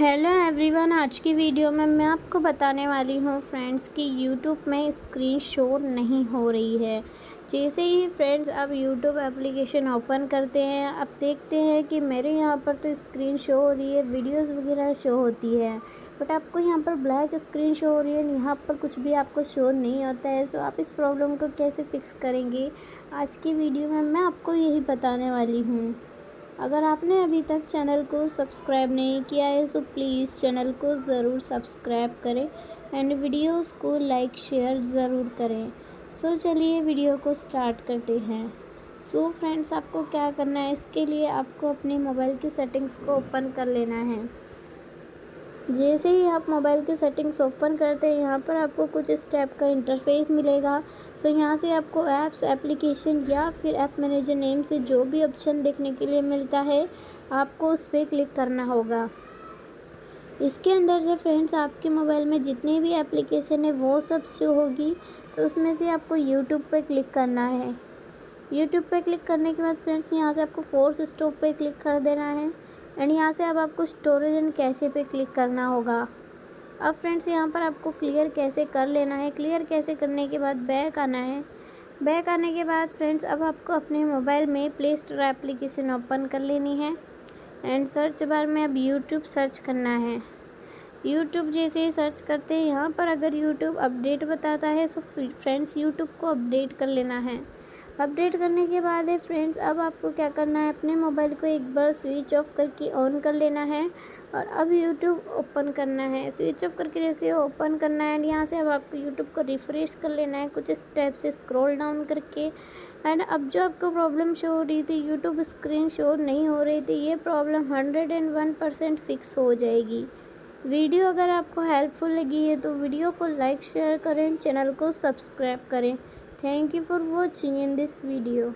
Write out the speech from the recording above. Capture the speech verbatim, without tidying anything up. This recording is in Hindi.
हेलो एवरीवन, आज की वीडियो में मैं आपको बताने वाली हूँ फ्रेंड्स कि YouTube में स्क्रीन शो नहीं हो रही है। जैसे ही फ्रेंड्स आप YouTube एप्लीकेशन ओपन करते हैं, अब देखते हैं कि मेरे यहाँ पर तो स्क्रीन शो हो रही है, वीडियोस वगैरह शो होती है, बट आपको यहाँ पर ब्लैक स्क्रीन शो हो रही है, यहाँ पर कुछ भी आपको शो नहीं होता है। सो आप इस प्रॉब्लम को कैसे फ़िक्स करेंगे, आज की वीडियो में मैं आपको यही बताने वाली हूँ। अगर आपने अभी तक चैनल को सब्सक्राइब नहीं किया है तो प्लीज़ चैनल को ज़रूर सब्सक्राइब करें एंड वीडियोस को लाइक शेयर ज़रूर करें। सो चलिए वीडियो को स्टार्ट करते हैं। सो फ्रेंड्स आपको क्या करना है, इसके लिए आपको अपने मोबाइल की सेटिंग्स को ओपन कर लेना है। जैसे ही आप मोबाइल की सेटिंग्स ओपन करते हैं, यहाँ पर आपको कुछ इस टाइप का इंटरफेस मिलेगा। सो यहाँ से आपको ऐप्स, एप्लीकेशन या फिर ऐप मैनेजर नेम से जो भी ऑप्शन देखने के लिए मिलता है, आपको उस पर क्लिक करना होगा। इसके अंदर से फ्रेंड्स आपके मोबाइल में जितनी भी एप्लीकेशन है वो सब शो होगी। तो उसमें से आपको यूट्यूब पर क्लिक करना है। यूट्यूब पर क्लिक करने के बाद फ्रेंड्स यहाँ से आपको फोर्स स्टॉप पर क्लिक कर देना है एंड यहाँ से अब आपको स्टोरेज एंड कैसे पे क्लिक करना होगा। अब फ्रेंड्स यहाँ पर आपको क्लियर कैसे कर लेना है। क्लियर कैसे करने के बाद बैक आना है। बैक आने के बाद फ्रेंड्स अब आपको अपने मोबाइल में प्ले स्टोर एप्लीकेशन ओपन कर लेनी है एंड सर्च बार में अब यूट्यूब सर्च करना है। यूट्यूब जैसे ही सर्च करते हैं, यहाँ पर अगर यूट्यूब अपडेट बताता है तो फ्रेंड्स यूट्यूब को अपडेट कर लेना है। अपडेट करने के बाद है फ्रेंड्स अब आपको क्या करना है, अपने मोबाइल को एक बार स्विच ऑफ करके ऑन कर लेना है और अब यूट्यूब ओपन करना है। स्विच ऑफ करके जैसे ओपन करना है एंड यहाँ से अब आपको यूट्यूब को रिफ़्रेश कर लेना है कुछ स्टेप से स्क्रॉल डाउन करके। एंड अब जो आपको प्रॉब्लम शो हो रही थी, यूट्यूब स्क्रीन शो नहीं हो रही थी, ये problem hundred and one percent fix हो जाएगी। वीडियो अगर आपको हेल्पफुल लगी है तो वीडियो को लाइक शेयर करें, चैनल को सब्सक्राइब करें। Thank you for watching in this video.